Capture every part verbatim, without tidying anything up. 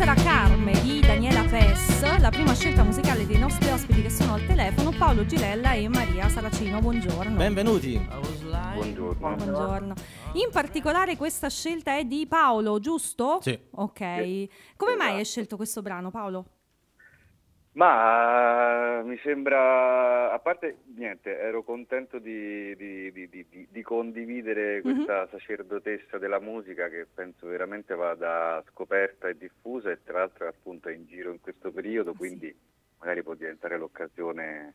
sarà Carme di Daniela Pes, la prima scelta musicale dei nostri ospiti che sono al telefono, Paolo Girella e Maria Saracino. Buongiorno. Benvenuti. Buongiorno. Buongiorno. In particolare questa scelta è di Paolo, giusto? Sì. Ok. Come mai hai scelto questo brano, Paolo? Ma mi sembra, a parte niente, ero contento di, di, di, di, di condividere questa mm-hmm. sacerdotessa della musica che penso veramente vada scoperta e diffusa, e tra l'altro appunto è in giro in questo periodo, ah, quindi sì, magari può diventare l'occasione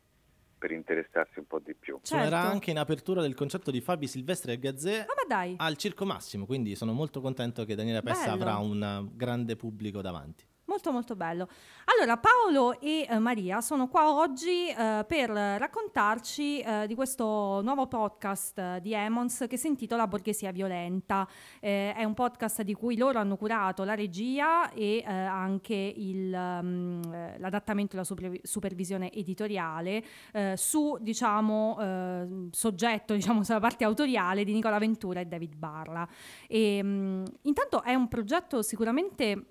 per interessarsi un po' di più. Certo. Era anche in apertura del concerto di Fabio Silvestre e Gazzè ah, ma dai. al Circo Massimo, quindi sono molto contento che Daniela Pes avrà un grande pubblico davanti. Molto molto bello. Allora, Paolo e eh, Maria sono qua oggi eh, per raccontarci eh, di questo nuovo podcast eh, di Emons che si intitola Borghesia Violenta. Eh, è un podcast di cui loro hanno curato la regia e eh, anche il, um, l'adattamento e la super supervisione editoriale eh, su, diciamo, eh, soggetto, diciamo, sulla parte autoriale di Nicola Ventura e David Barra. E, um, intanto è un progetto sicuramente...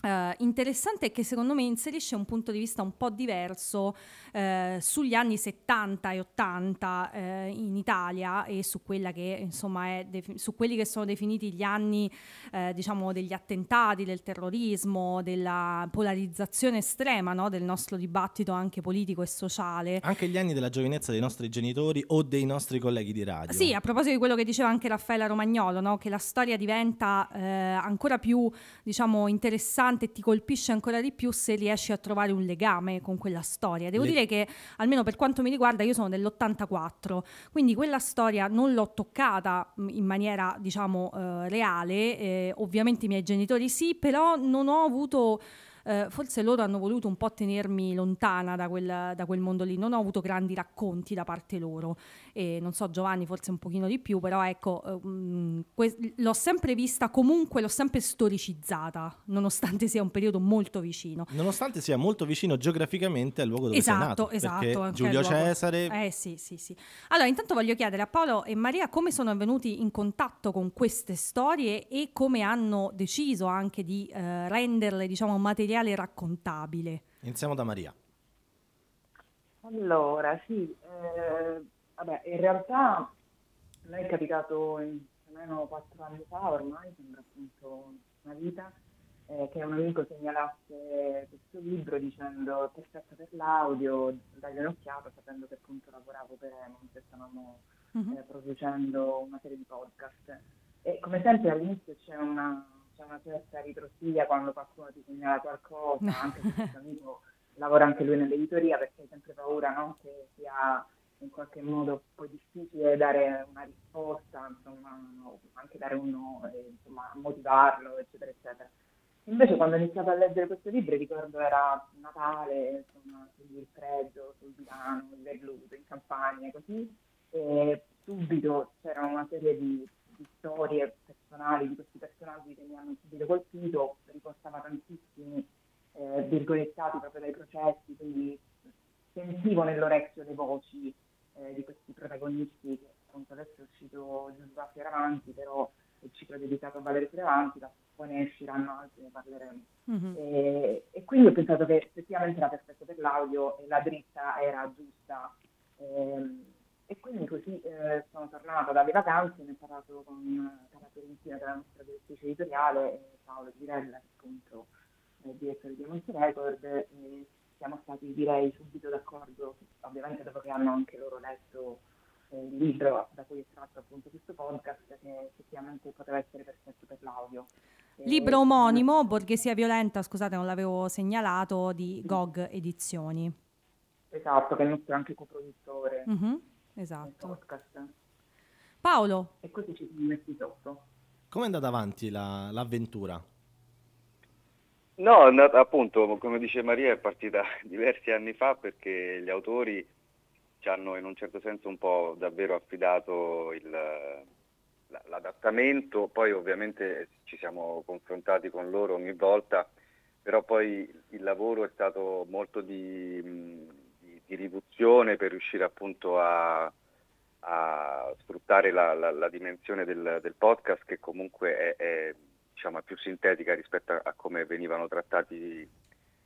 Uh, interessante, che secondo me inserisce un punto di vista un po' diverso uh, sugli anni settanta e ottanta uh, in Italia e su quella che insomma è su quelli che sono definiti gli anni uh, diciamo degli attentati, del terrorismo, della polarizzazione estrema, no? Del nostro dibattito anche politico e sociale, anche gli anni della giovinezza dei nostri genitori o dei nostri colleghi di radio. Sì, a proposito di quello che diceva anche Raffaella Romagnolo, no? Che la storia diventa uh, ancora più, diciamo, interessante, ti colpisce ancora di più se riesci a trovare un legame con quella storia. Devo Le... dire che, almeno per quanto mi riguarda, io sono dell'ottantaquattro, quindi quella storia non l'ho toccata in maniera, diciamo, eh, reale, eh, ovviamente i miei genitori sì, però non ho avuto... Eh, forse loro hanno voluto un po' tenermi lontana da quel, da quel mondo lì, non ho avuto grandi racconti da parte loro, e non so, Giovanni forse un pochino di più, però ecco, ehm, l'ho sempre vista, comunque l'ho sempre storicizzata, nonostante sia un periodo molto vicino, nonostante sia molto vicino geograficamente al luogo dove esatto, sei nato, esatto, perché Giulio Cesare eh sì sì sì. Allora, intanto voglio chiedere a Paolo e Maria come sono venuti in contatto con queste storie e come hanno deciso anche di eh, renderle, diciamo, materiali raccontabile. Iniziamo da Maria. Allora, sì, eh, vabbè, in realtà lei è capitato più o meno quattro anni fa, ormai sembra appunto una vita, eh, che un amico segnalasse questo libro dicendo perfetto per l'audio, dagli un'occhiata, sapendo che appunto lavoravo per Emons e stavamo mm-hmm. eh, producendo una serie di podcast. E come sempre all'inizio c'è una una certa ritrosia quando qualcuno ti segnala qualcosa, anche se questo amico lavora anche lui nell'editoria, perché hai sempre paura, no? Che sia in qualche modo poi difficile dare una risposta, insomma, anche dare uno, insomma, motivarlo, eccetera, eccetera. Invece quando ho iniziato a leggere questo libro, ricordo era Natale, insomma, sul freddo, sul divano, il Verluto, in campagna, così, e subito c'era una serie di di storie personali di questi personaggi che mi hanno subito colpito, ripostava tantissimi eh, virgolettati proprio dai processi, quindi sentivo nell'orecchio le voci eh, di questi protagonisti, che appunto adesso è uscito Giuseppe Fioravanti, però il ciclo dedicato a Valerio Fioravanti, da poi ne usciranno altri, ne parleremo. Mm-hmm. E, e quindi ho pensato che effettivamente era perfetto per l'audio e la dritta era giusta. Ehm, E quindi così eh, sono tornata dalle vacanze, ne ho parlato con Carlo Donat-Cattin, che è la nostra direttrice editoriale, e Paolo Girella, che appunto è il direttore di Emons Records, e siamo stati, direi, subito d'accordo, ovviamente dopo che hanno anche loro letto eh, il libro da cui è tratto appunto questo podcast, che effettivamente poteva essere perfetto per l'audio. Libro omonimo, Borghesia Violenta, scusate non l'avevo segnalato, di G O G Edizioni. Esatto, che è il nostro anche coproduttore. Mm-hmm. Esatto. Paolo, e così ci siamo messi sotto. Come è andata avanti l'avventura? La, no, è andata, appunto, come dice Maria, è partita diversi anni fa, perché gli autori ci hanno in un certo senso un po' davvero affidato l'adattamento, poi ovviamente ci siamo confrontati con loro ogni volta, però poi il lavoro è stato molto di... Mh, di riduzione, per riuscire appunto a, a sfruttare la, la, la dimensione del, del podcast, che comunque è, è diciamo è più sintetica rispetto a, a come venivano trattati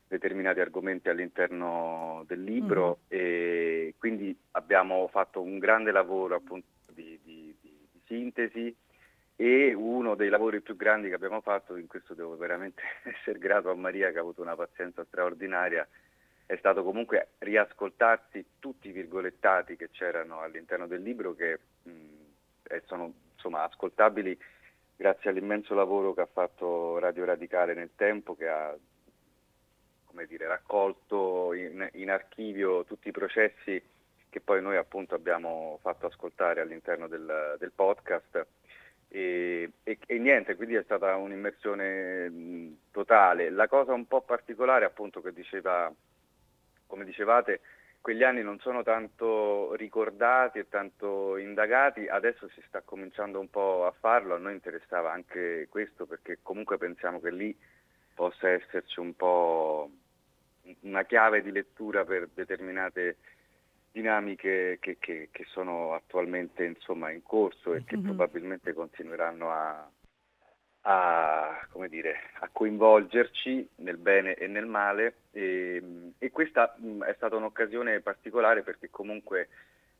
determinati argomenti all'interno del libro, mm-hmm. e quindi abbiamo fatto un grande lavoro appunto di, di, di, di sintesi, e uno dei lavori più grandi che abbiamo fatto, in questo devo veramente essere grato a Maria che ha avuto una pazienza straordinaria, è stato comunque riascoltarsi tutti i virgolettati che c'erano all'interno del libro, che mh, sono insomma ascoltabili grazie all'immenso lavoro che ha fatto Radio Radicale nel tempo, che ha come dire raccolto in, in archivio tutti i processi che poi noi appunto abbiamo fatto ascoltare all'interno del, del podcast. E, e, e niente, quindi è stata un'immersione mh, totale. La cosa un po' particolare appunto che diceva, come dicevate, quegli anni non sono tanto ricordati e tanto indagati, adesso si sta cominciando un po' a farlo, a noi interessava anche questo perché comunque pensiamo che lì possa esserci un po' una chiave di lettura per determinate dinamiche che, che, che sono attualmente insomma in corso e che mm-hmm. probabilmente continueranno a, a, come dire, a coinvolgerci nel bene e nel male, e, e questa mh, è stata un'occasione particolare perché comunque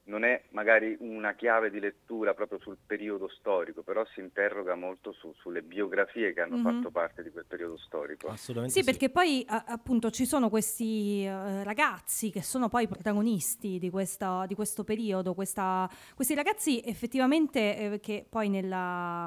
non è magari una chiave di lettura proprio sul periodo storico, però si interroga molto su, sulle biografie che hanno mm-hmm. fatto parte di quel periodo storico. Assolutamente sì, sì, perché poi a, appunto ci sono questi eh, ragazzi che sono poi protagonisti di, questa, di questo periodo, questa, questi ragazzi effettivamente eh, che poi nella,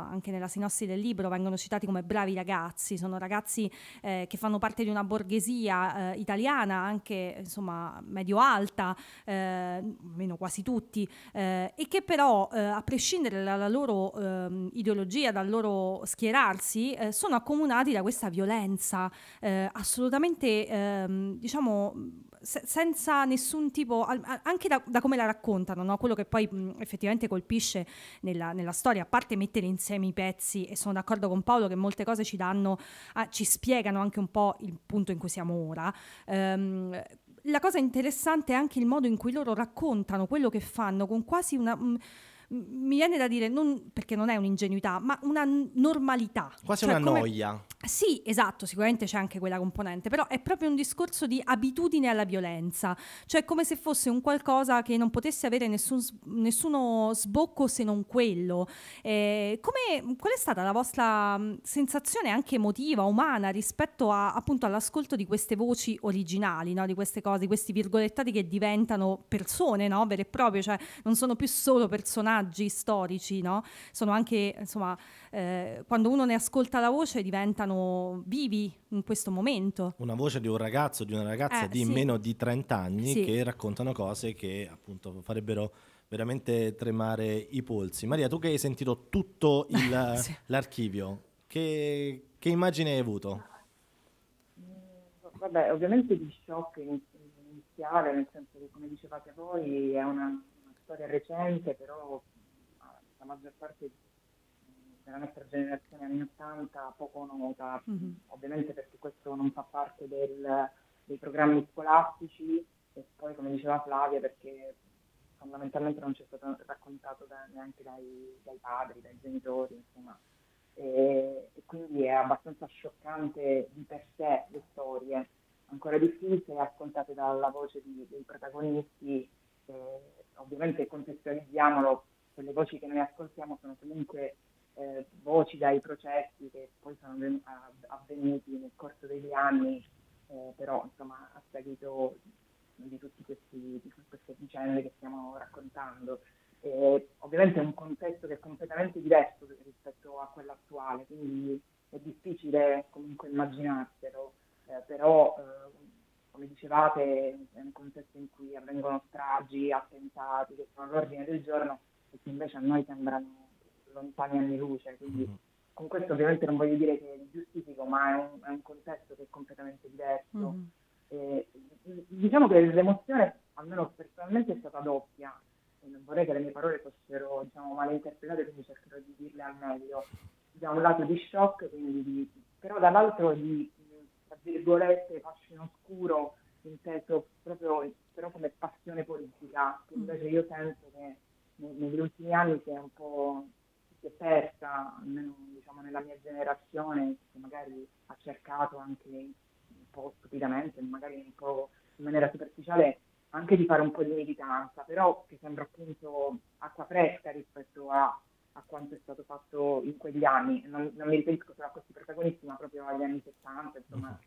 anche nella sinossi del libro vengono citati come bravi ragazzi, sono ragazzi eh, che fanno parte di una borghesia eh, italiana, anche insomma medio-alta, eh, meno quasi tutti, eh, e che però eh, a prescindere dalla loro eh, ideologia, dal loro schierarsi, eh, sono accomunati da questa violenza eh, assolutamente eh, diciamo se senza nessun tipo, anche da, da come la raccontano, no? Quello che poi mh, effettivamente colpisce nella, nella storia, a parte mettere insieme i pezzi, e sono d'accordo con Paolo che molte cose ci danno, ah, ci spiegano anche un po' il punto in cui siamo ora, ehm, la cosa interessante è anche il modo in cui loro raccontano quello che fanno, con quasi una... Mh, mi viene da dire, non, perché non è un'ingenuità, ma una normalità. Quasi cioè, una come... noia. Sì, esatto, sicuramente c'è anche quella componente, però è proprio un discorso di abitudine alla violenza, cioè come se fosse un qualcosa che non potesse avere nessun, nessuno sbocco se non quello. Eh, come, qual è stata la vostra sensazione anche emotiva, umana, rispetto a, appunto all'ascolto di queste voci originali, no? Di queste cose, di questi virgolettati che diventano persone, no? Vere e proprie, cioè non sono più solo personaggi storici, no? Sono anche, insomma, eh, quando uno ne ascolta la voce diventano vivi in questo momento. Una voce di un ragazzo, di una ragazza eh, di sì. meno di trenta anni sì. che raccontano cose che appunto farebbero veramente tremare i polsi. Maria, tu che hai sentito tutto il, sì. l'archivio, che, che immagine hai avuto? Vabbè, ovviamente di shock iniziale, nel senso che come dicevate voi è una storia recente, però la maggior parte della nostra generazione anni ottanta poco nota, mm-hmm. ovviamente perché questo non fa parte del, dei programmi scolastici, e poi come diceva Flavia perché fondamentalmente non ci è stato raccontato da, neanche dai, dai padri, dai genitori, insomma, e, e quindi è abbastanza scioccante di per sé le storie, ancora di più se ascoltate dalla voce di, dei protagonisti. Eh, ovviamente contestualizziamolo, quelle voci che noi ascoltiamo sono comunque eh, voci dai processi che poi sono avvenuti nel corso degli anni, eh, però insomma a seguito di tutti questi di queste vicende che stiamo raccontando. Eh, ovviamente è un contesto che è completamente diverso rispetto a quello attuale, quindi è difficile comunque immaginarselo, eh, però eh, come dicevate, è un contesto in cui avvengono stragi, attentati, che sono all'ordine del giorno e che invece a noi sembrano lontani anni luce. Quindi con questo ovviamente non voglio dire che li giustifico, ma è un, è un contesto che è completamente diverso. Mm-hmm. E, diciamo che l'emozione, almeno personalmente, è stata doppia. E non vorrei che le mie parole fossero diciamo, malinterpretate, quindi cercherò di dirle al meglio. Da un lato di shock, quindi di, però dall'altro di... tra virgolette, fascino oscuro, inteso proprio però come passione politica, che invece io penso che negli ultimi anni si è un po' si è persa, almeno diciamo diciamo, nella mia generazione, che magari ha cercato anche un po' stupidamente, magari un po' in maniera superficiale, anche di fare un po' di militanza, però che sembra appunto acqua fresca rispetto a, a quanto è stato fatto in quegli anni. Non, non mi riferisco solo a questi protagonisti, ma proprio agli anni settanta, insomma,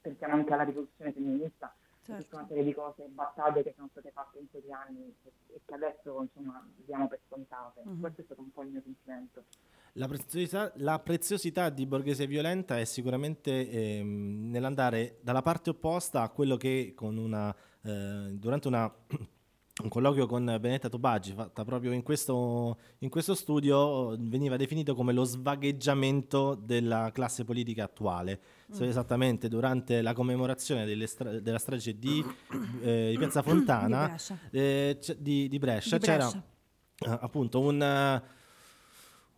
pensiamo anche alla rivoluzione femminista, certo, tutta una serie di cose, battaglie che sono state fatte in quegli anni e che adesso, insomma, diamo per scontate. Mm-hmm. Questo è stato un po' il mio sentimento. La preziosità, la preziosità di Borghesia Violenta è sicuramente ehm, nell'andare dalla parte opposta a quello che con una, eh, durante una, un colloquio con Benedetta Tubaggi, fatta proprio in questo, in questo studio, veniva definito come lo svagheggiamento della classe politica attuale. Mm. So, esattamente durante la commemorazione delle stra- della strage di, eh, di Piazza Fontana, di Brescia, eh, c- di, di Brescia, di Brescia. c'era eh, appunto un...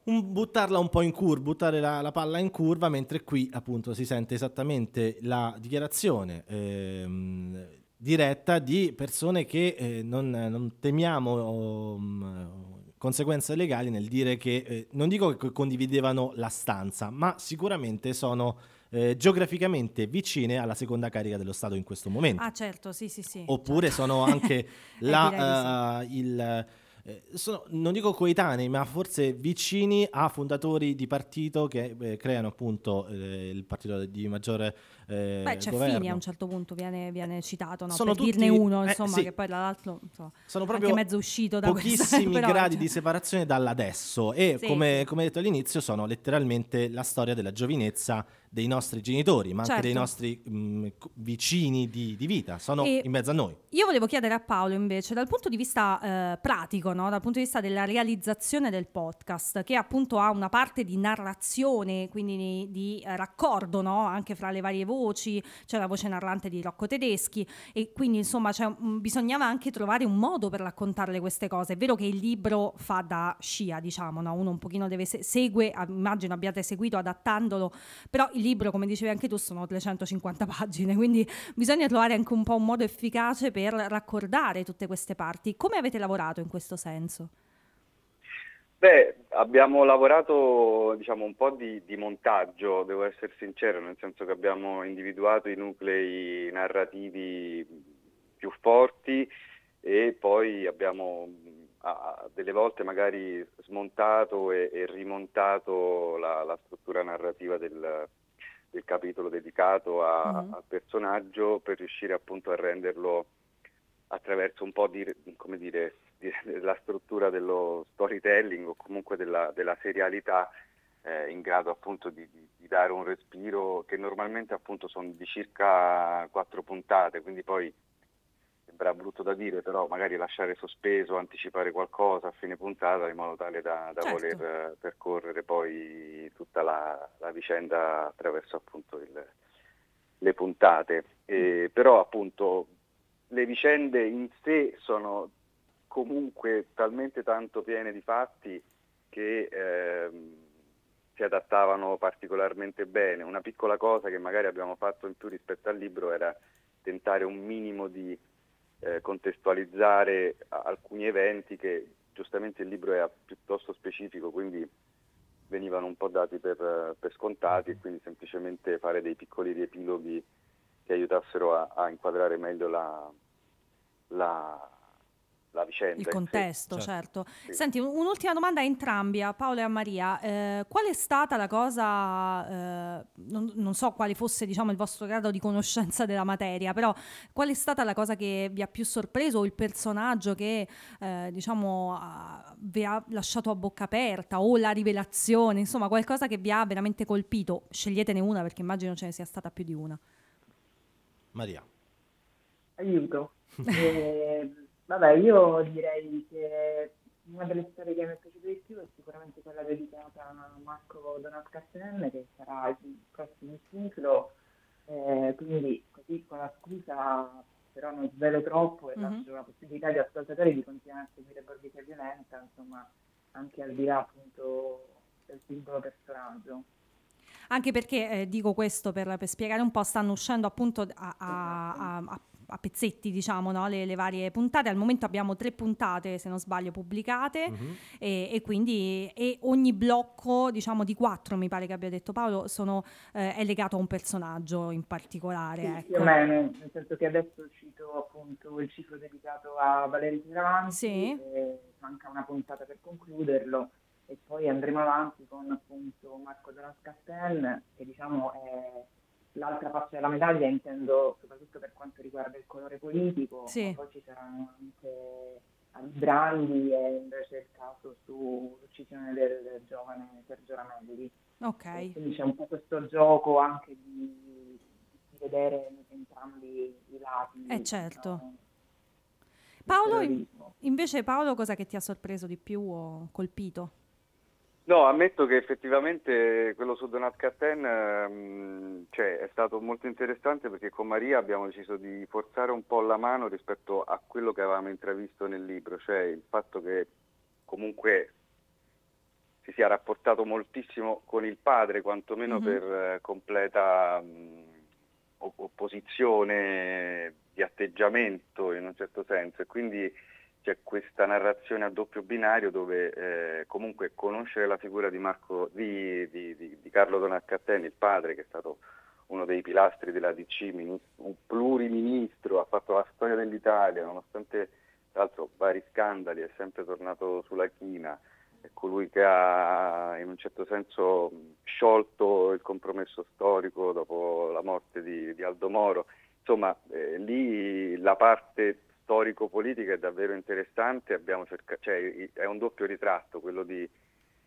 Un buttarla un po' in curva, buttare la, la palla in curva, mentre qui appunto si sente esattamente la dichiarazione ehm, diretta di persone che eh, non, non temiamo um, conseguenze legali nel dire che, eh, non dico che condividevano la stanza, ma sicuramente sono eh, geograficamente vicine alla seconda carica dello Stato in questo momento. Ah certo, sì sì sì. Oppure certo, sono anche la, eh, uh, il... Sono, non dico coetanei, ma forse vicini a fondatori di partito che eh, creano appunto eh, il partito di maggiore eh, Beh, c'è governo. Fini a un certo punto viene, viene citato, no? Sono per tutti, dirne uno, eh, insomma, sì, che poi l'altro so, sono proprio anche mezzo uscito da pochissimi questa, gradi cioè... di separazione dall'adesso e sì, come, come detto all'inizio sono letteralmente la storia della giovinezza dei nostri genitori, ma certo, anche dei nostri mh, vicini di, di vita, sono e in mezzo a noi. Io volevo chiedere a Paolo invece, dal punto di vista eh, pratico, no? Dal punto di vista della realizzazione del podcast, che appunto ha una parte di narrazione, quindi di eh, raccordo, no? Anche fra le varie voci, c'è la voce narrante di Rocco Tedeschi e quindi insomma cioè, mh, bisognava anche trovare un modo per raccontarle queste cose. È vero che il libro fa da scia, diciamo, no? Uno un pochino deve se- segue, immagino abbiate seguito adattandolo, però il libro, come dicevi anche tu, sono trecentocinquanta pagine, quindi bisogna trovare anche un po' un modo efficace per raccordare tutte queste parti. Come avete lavorato in questo senso? Beh, abbiamo lavorato diciamo un po' di, di montaggio, devo essere sincero, nel senso che abbiamo individuato i nuclei narrativi più forti e poi abbiamo a, delle volte magari smontato e, e rimontato la, la struttura narrativa del del capitolo dedicato a, mm-hmm. al personaggio per riuscire appunto a renderlo attraverso un po' di, come dire, di, la struttura dello storytelling o comunque della, della serialità eh, in grado appunto di, di, di dare un respiro che normalmente appunto sono di circa quattro puntate, quindi poi sembra brutto da dire, però magari lasciare sospeso, anticipare qualcosa a fine puntata in modo tale da, da certo, voler percorrere poi tutta la, la vicenda attraverso appunto il, le puntate. E, però appunto le vicende in sé sono comunque talmente tanto piene di fatti che ehm, si adattavano particolarmente bene. Una piccola cosa che magari abbiamo fatto in più rispetto al libro era tentare un minimo di Eh, contestualizzare alcuni eventi che giustamente il libro era piuttosto specifico, quindi venivano un po' dati per, per scontati e quindi semplicemente fare dei piccoli riepiloghi che aiutassero a, a inquadrare meglio la, la, la vicenda. Il contesto, certo. certo. Sì. Senti, un'ultima domanda a entrambi, a Paolo e a Maria. Eh, qual è stata la cosa, eh, non, non so quale fosse diciamo il vostro grado di conoscenza della materia, però qual è stata la cosa che vi ha più sorpreso o il personaggio che eh, diciamo vi ha lasciato a bocca aperta o la rivelazione, insomma qualcosa che vi ha veramente colpito? Sceglietene una perché immagino ce ne sia stata più di una. Maria. Aiuto. eh... Vabbè, io direi che una delle storie che mi è piaciuta di più è sicuramente quella dedicata a Marco Donat-Cattin, che sarà il prossimo ciclo, eh, quindi così con la scusa, però non svelo troppo e mm-hmm. lascio la possibilità agli ascoltatori di continuare a seguire Borghesia Violenta, insomma, anche al di là appunto del singolo personaggio. Anche perché, eh, dico questo per, per spiegare un po', stanno uscendo appunto a, a, a, a a pezzetti, diciamo, no? le, le varie puntate. Al momento abbiamo tre puntate, se non sbaglio, pubblicate, mm-hmm. e, e quindi e ogni blocco, diciamo, di quattro, mi pare che abbia detto Paolo, sono, eh, è legato a un personaggio in particolare. Sì, ecco. Più o meno, nel senso che adesso è uscito appunto il ciclo dedicato a Valerio Fioravanti, sì. e manca una puntata per concluderlo, e poi andremo avanti con appunto Marco Donat-Cattin, che diciamo è l'altra faccia della medaglia, intendo soprattutto per quanto riguarda il colore politico, sì. poi ci saranno anche Alibrandi e invece il caso sull'uccisione del giovane Sergio Ramelli. Okay. Quindi c'è un po' questo gioco anche di, di vedere entrambi i lati. Eh certo. No? Paolo, invece Paolo, cosa che ti ha sorpreso di più o colpito? No, ammetto che effettivamente quello su Donat-Cattin ehm, cioè, è stato molto interessante, perché con Maria abbiamo deciso di forzare un po' la mano rispetto a quello che avevamo intravisto nel libro, cioè il fatto che comunque si sia rapportato moltissimo con il padre, quantomeno mm-hmm. per completa mh, opposizione di atteggiamento in un certo senso, e quindi c'è questa narrazione a doppio binario dove eh, comunque conoscere la figura di, Marco, di, di, di, di Carlo Donat-Cattin, il padre, che è stato uno dei pilastri della D C, un pluriministro, ha fatto la storia dell'Italia, nonostante tra l'altro vari scandali è sempre tornato sulla china, è colui che ha in un certo senso sciolto il compromesso storico dopo la morte di, di Aldo Moro. Insomma, eh, lì la parte storico-politica è davvero interessante, abbiamo cercato, cioè, è un doppio ritratto, quello di,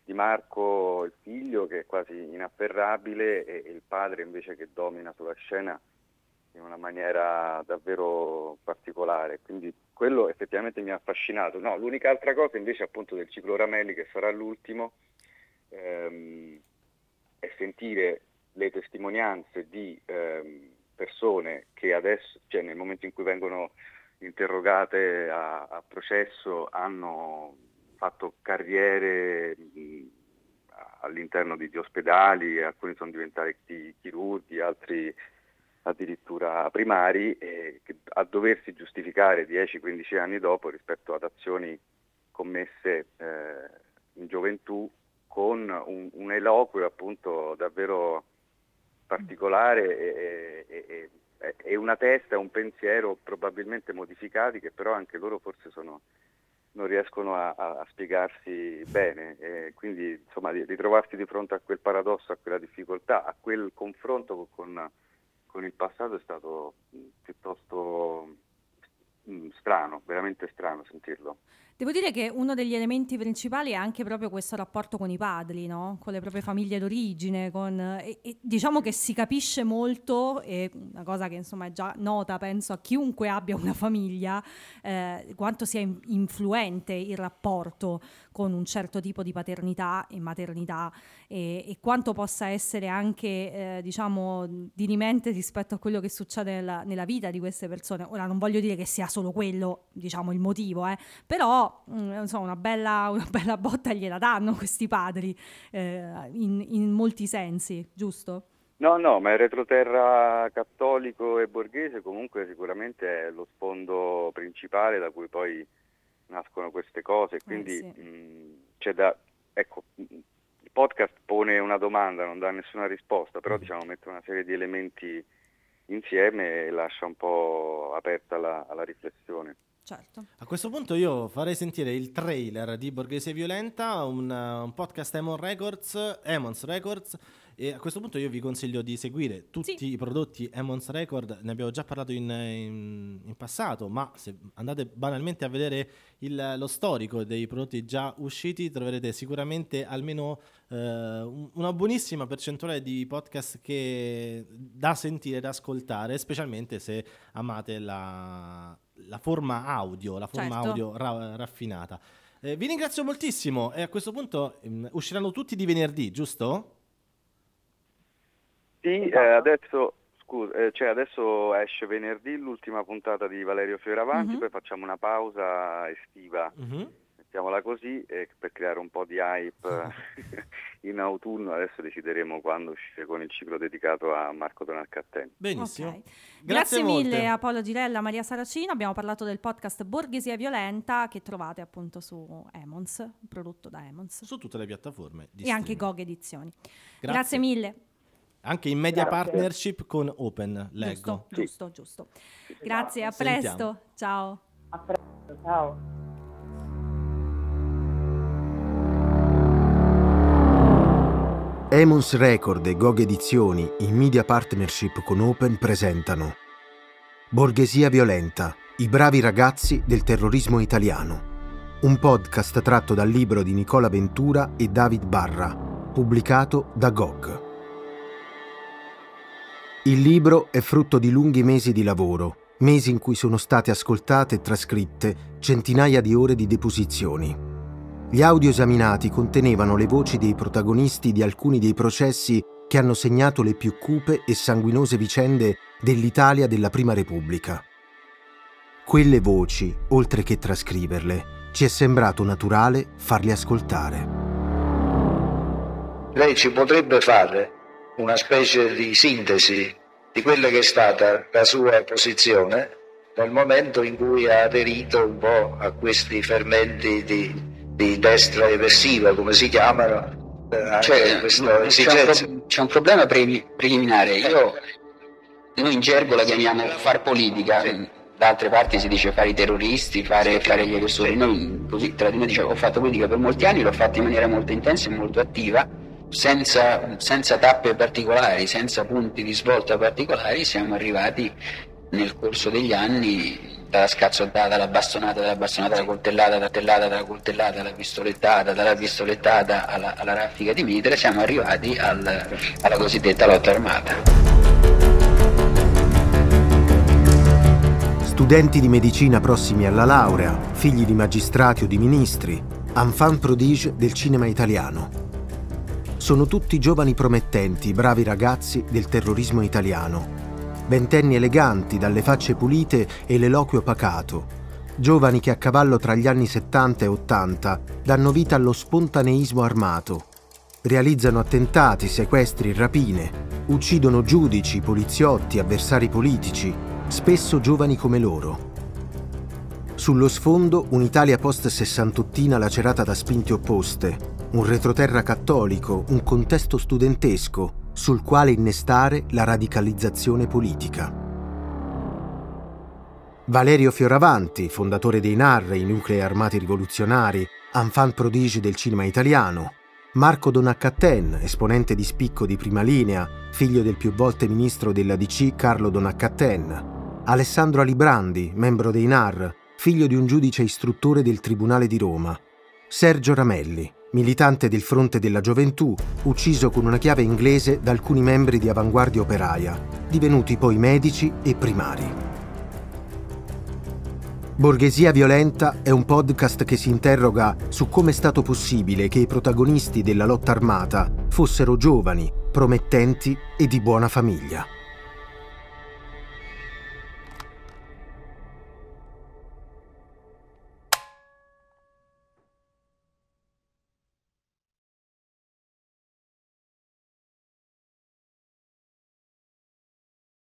di Marco, il figlio, che è quasi inafferrabile, e, e il padre invece che domina sulla scena in una maniera davvero particolare, quindi quello effettivamente mi ha affascinato. No, l'unica altra cosa invece appunto del ciclo Ramelli, che sarà l'ultimo, ehm, è sentire le testimonianze di ehm, persone che adesso, cioè nel momento in cui vengono interrogate a, a processo, hanno fatto carriere all'interno di, di ospedali, alcuni sono diventati chirurghi, altri addirittura primari, e che, a doversi giustificare dieci quindici anni dopo rispetto ad azioni commesse eh, in gioventù, con un, un eloquio appunto davvero particolare e, e, e è una testa, un pensiero probabilmente modificati, che però anche loro forse sono, non riescono a, a spiegarsi bene, e quindi insomma ritrovarsi di fronte a quel paradosso, a quella difficoltà, a quel confronto con, con il passato è stato piuttosto strano, veramente strano sentirlo. Devo dire che uno degli elementi principali è anche proprio questo rapporto con i padri, no? Con le proprie famiglie d'origine, con, e, e diciamo che si capisce molto, e una cosa che insomma è già nota, penso, a chiunque abbia una famiglia, eh, quanto sia influente il rapporto con un certo tipo di paternità e maternità, e, e quanto possa essere anche, eh, diciamo, dirimente rispetto a quello che succede nella, nella vita di queste persone. Ora non voglio dire che sia solo quello, diciamo, il motivo, eh, però non so, una bella, una bella botta gliela danno questi padri, eh, in, in molti sensi, giusto? No, no, ma il retroterra cattolico e borghese comunque sicuramente è lo sfondo principale da cui poi nascono queste cose, quindi eh sì. c'è da, ecco, il podcast pone una domanda, non dà nessuna risposta, però diciamo mette una serie di elementi insieme e lascia un po' aperta la, alla riflessione. Certo. A questo punto io farei sentire il trailer di Borghesia Violenta, un, un podcast Emons Records, Emons Records, e a questo punto io vi consiglio di seguire tutti sì. i prodotti Emons Records, ne abbiamo già parlato in, in, in passato, ma se andate banalmente a vedere il, lo storico dei prodotti già usciti troverete sicuramente almeno eh, una buonissima percentuale di podcast che da sentire, da ascoltare, specialmente se amate la... la forma audio, la forma certo. audio ra raffinata. Eh, vi ringrazio moltissimo, e a questo punto mh, usciranno tutti di venerdì, giusto? Sì, eh, adesso, scusa, eh, cioè adesso esce venerdì l'ultima puntata di Valerio Fioravanti, mm-hmm. poi facciamo una pausa estiva, mm-hmm. mettiamola così, eh, per creare un po' di hype in autunno. Adesso decideremo quando uscire con il ciclo dedicato a Marco Donat-Cattin. Benissimo. Okay. Grazie, Grazie mille a Paolo Girella, a Maria Saracino. Abbiamo parlato del podcast Borghesia Violenta, che trovate appunto su Emons, prodotto da Emons. Su tutte le piattaforme di e streaming. Anche G O G Edizioni. Grazie, Grazie mille. Anche in media Grazie. partnership con Open, leggo. Giusto, sì. giusto, giusto. Grazie, a presto. Sentiamo. Ciao. A presto, ciao. Emons Record e G O G Edizioni, in media partnership con Open, presentano Borghesia Violenta, i bravi ragazzi del terrorismo italiano. Un podcast tratto dal libro di Nicola Ventura e David Barra, pubblicato da G O G. Il libro è frutto di lunghi mesi di lavoro, mesi in cui sono state ascoltate e trascritte centinaia di ore di deposizioni. Gli audio esaminati contenevano le voci dei protagonisti di alcuni dei processi che hanno segnato le più cupe e sanguinose vicende dell'Italia della Prima Repubblica. Quelle voci, oltre che trascriverle, ci è sembrato naturale farle ascoltare. Lei ci potrebbe fare una specie di sintesi di quella che è stata la sua posizione nel momento in cui ha aderito un po' a questi fermenti di... di destra eversiva, come si chiamano, cioè, c'è un, pro un problema pre preliminare. Io, noi in gergo la chiamiamo far politica, sì. Da altre parti si dice fare i terroristi, fare, sì. fare gli aggressori. Noi così tra di noi diciamo, ho fatto politica per molti anni, l'ho fatta in maniera molto intensa e molto attiva, senza, senza tappe particolari, senza punti di svolta particolari. Siamo arrivati nel corso degli anni dalla scazzottata, dalla bastonata, dalla bastonata, dalla coltellata, dalla coltellata, dalla coltellata, dalla pistolettata, dalla pistolettata alla, alla raffica di mitra, siamo arrivati al, alla cosiddetta lotta armata. Studenti di medicina prossimi alla laurea, figli di magistrati o di ministri, enfant prodige del cinema italiano. Sono tutti giovani promettenti, bravi ragazzi del terrorismo italiano. Ventenni eleganti, dalle facce pulite e l'eloquio pacato, giovani che a cavallo tra gli anni settanta e ottanta danno vita allo spontaneismo armato. Realizzano attentati, sequestri, rapine, uccidono giudici, poliziotti, avversari politici, spesso giovani come loro. Sullo sfondo un'Italia post-sessantottina lacerata da spinte opposte, un retroterra cattolico, un contesto studentesco, sul quale innestare la radicalizzazione politica. Valerio Fioravanti, fondatore dei NAR, i Nuclei Armati Rivoluzionari, enfant prodige del cinema italiano, Marco Donat-Cattin, esponente di spicco di Prima Linea, figlio del più volte ministro della D C Carlo Donat-Cattin, Alessandro Alibrandi, membro dei NAR, figlio di un giudice istruttore del Tribunale di Roma, Sergio Ramelli, militante del Fronte della Gioventù, ucciso con una chiave inglese da alcuni membri di Avanguardia Operaia, divenuti poi medici e primari. Borghesia Violenta è un podcast che si interroga su come è stato possibile che i protagonisti della lotta armata fossero giovani, promettenti e di buona famiglia.